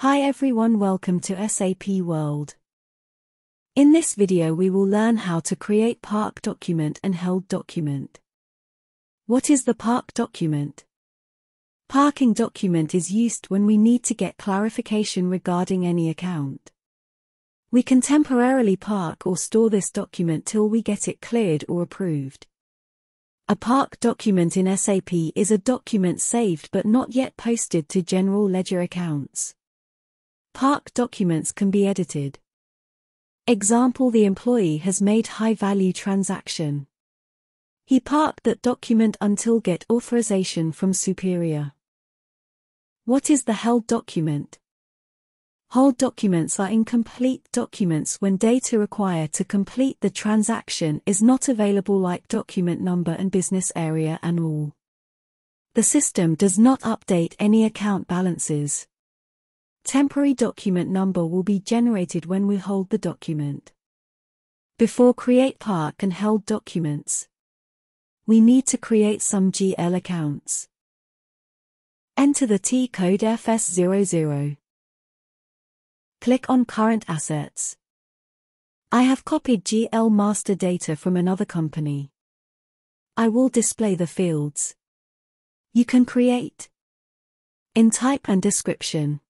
Hi everyone, welcome to SAP World. In this video we will learn how to create PARC document and held document. What is the PARC document? PARCing document is used when we need to get clarification regarding any account. We can temporarily PARC or store this document till we get it cleared or approved. A PARC document in SAP is a document saved but not yet posted to general ledger accounts. PARC documents can be edited. Example: the employee has made high-value transaction. He parked that document until get authorization from superior. What is the held document? Held documents are incomplete documents when data required to complete the transaction is not available, like document number and business area and all. The system does not update any account balances. Temporary document number will be generated when we hold the document. Before create PARC and held documents, we need to create some GL accounts. Enter the T-code FS00. Click on current assets. I have copied GL master data from another company. I will display the fields. You can create in type and description.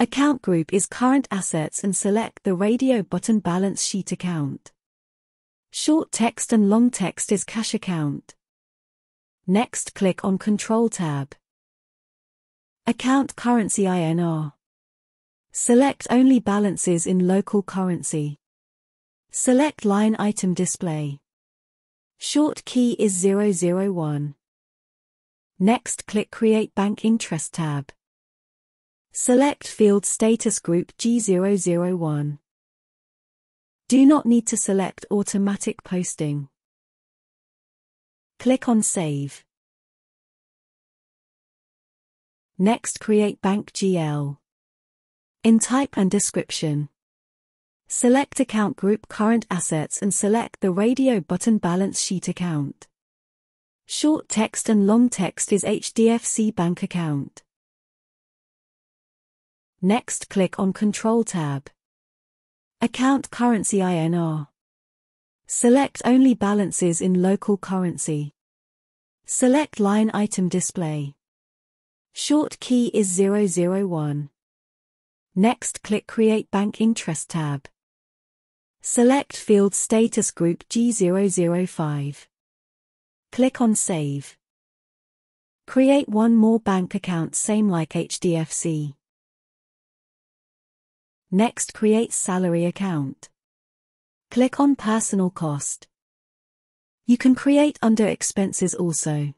Account group is current assets and select the radio button balance sheet account. Short text and long text is cash account. Next click on Control tab. Account currency INR. Select only balances in local currency. Select line item display. Short key is 001. Next click create bank interest tab. Select field status group G001. Do not need to select automatic posting. Click on save. Next create bank GL. In type and description, select account group current assets and select the radio button balance sheet account. Short text and long text is HDFC bank account. Next click on Control tab. Account currency INR. Select only balances in local currency. Select line item display. Short key is 001. Next click create bank interest tab. Select field status group G005. Click on save. Create one more bank account same like HDFC. Next create salary account. Click on personal cost. You can create under expenses also.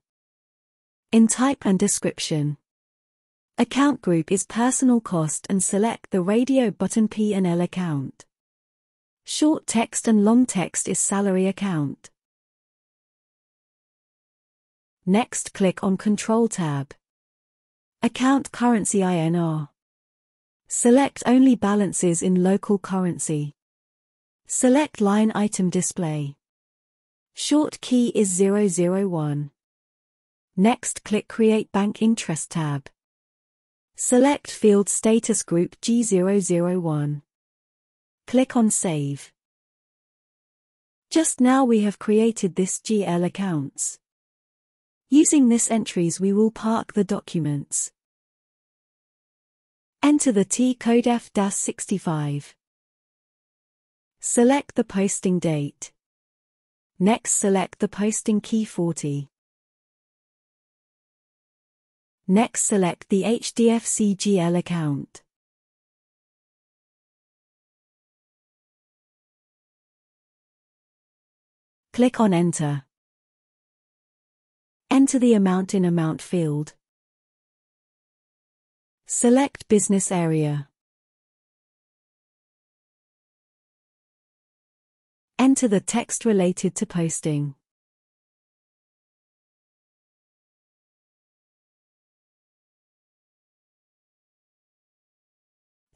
In type and description, account group is personal cost and select the radio button P&L account. Short text and long text is salary account. Next click on Control tab. Account currency INR. Select only balances in local currency. Select line item display. Short key is 001. Next click create bank interest tab. Select field status group G001. Click on save. Just now we have created this GL accounts. Using this entries we will PARC the documents. Enter the T-code F-65. Select the posting date. Next select the posting key 40. Next select the HDFC GL account. Click on Enter. Enter the amount in amount field. Select business area. Enter the text related to posting.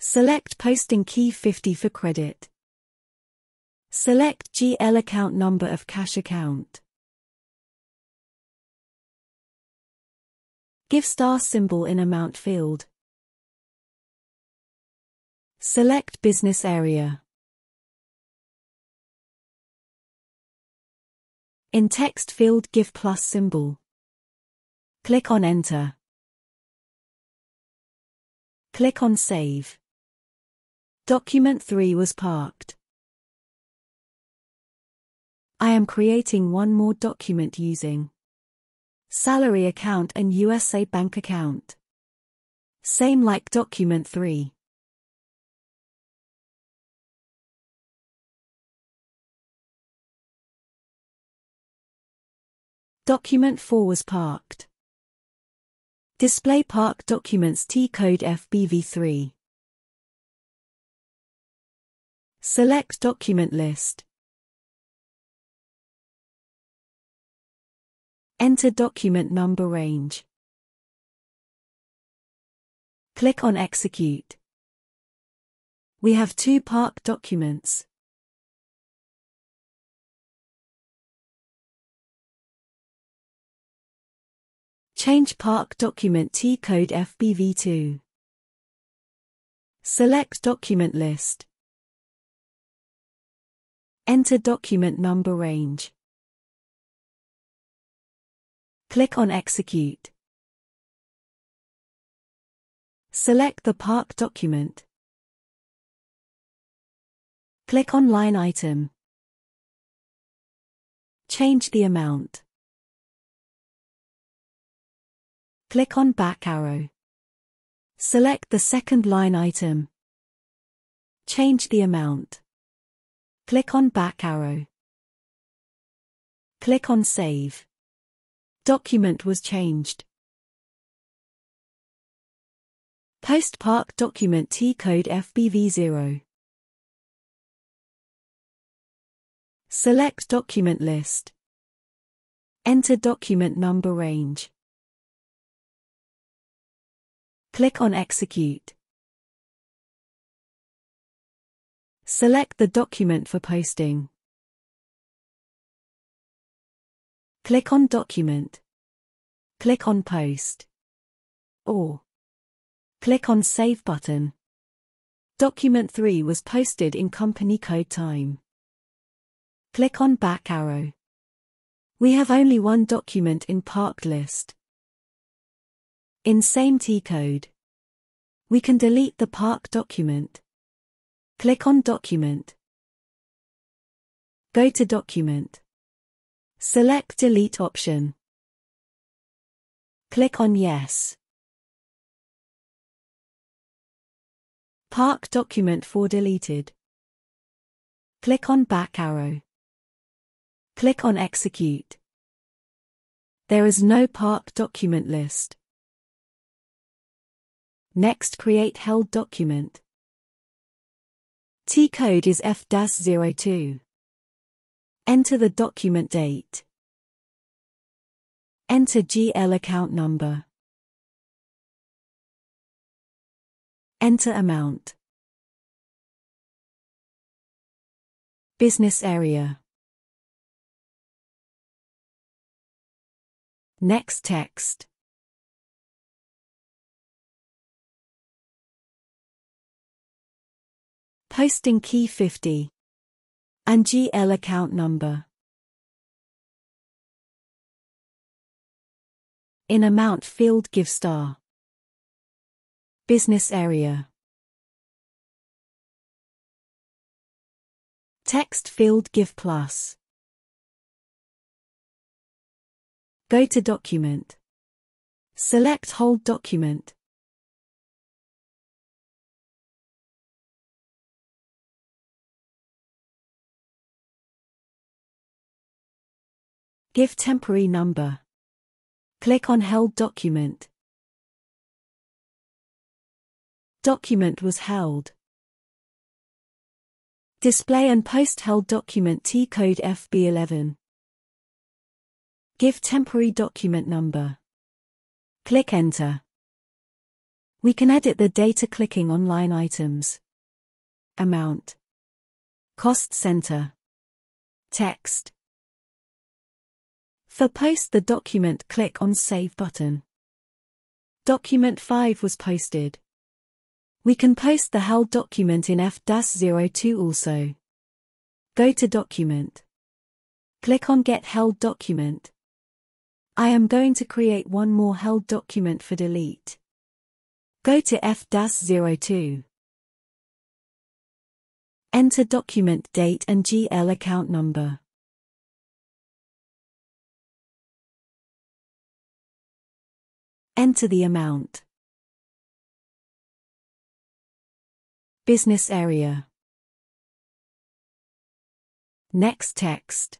Select posting key 50 for credit. Select GL account number of cash account. Give star symbol in amount field. Select business area. In text field, give plus symbol. Click on Enter. Click on Save. Document 3 was parked. I am creating one more document using salary account and USA bank account. Same like document 3. Document 4 was parked. Display park documents T-code FBV3. Select document list. Enter document number range. Click on Execute. We have 2 parked documents. Change park document T-code FBV2. Select document list. Enter document number range. Click on Execute. Select the park document. Click on Line Item. Change the amount. Click on back arrow. Select the second line item. Change the amount. Click on back arrow. Click on Save. Document was changed. Post park document T-code FBV0. Select document list. Enter document number range. Click on Execute. Select the document for posting. Click on Document. Click on Post. Or click on Save button. Document 3 was posted in company code time. Click on back arrow. We have only one document in parked list. In same T-code, we can delete the park document. Click on Document. Go to Document. Select Delete option. Click on Yes. Park document for deleted. Click on back arrow. Click on Execute. There is no park document list. Next, create held document. T-code is F-02. Enter the document date. Enter GL account number. Enter amount. Business area. Next, text. Posting key 50 and GL account number. In amount field, give star. Business area. Text field, give plus. Go to document. Select hold document. Give temporary number. Click on held document. Document was held. Display and post held document T-code FB11. Give temporary document number. Click Enter. We can edit the data clicking on line items. Amount. Cost center. Text. For post the document, click on Save button. Document 5 was posted. We can post the held document in F-02 also. Go to Document. Click on Get Held Document. I am going to create one more held document for delete. Go to F-02. Enter document date and GL account number. Enter the amount. Business area. Next text.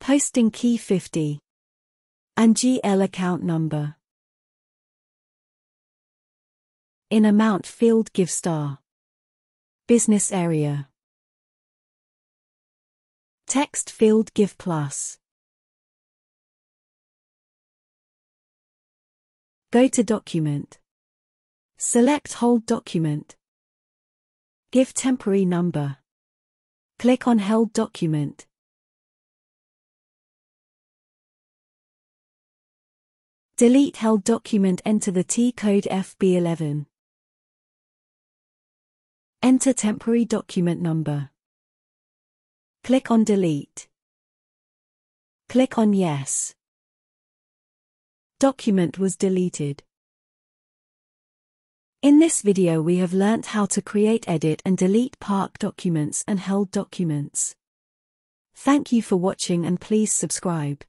Posting key 50. And GL account number. In amount field give star. Business area. Text field give plus. Go to document. Select hold document. Give temporary number. Click on held document. Delete held document. Enter the T-code FB11. Enter temporary document number. Click on Delete. Click on Yes. Document was deleted. In this video we have learnt how to create, edit and delete park documents and held documents. Thank you for watching and please subscribe.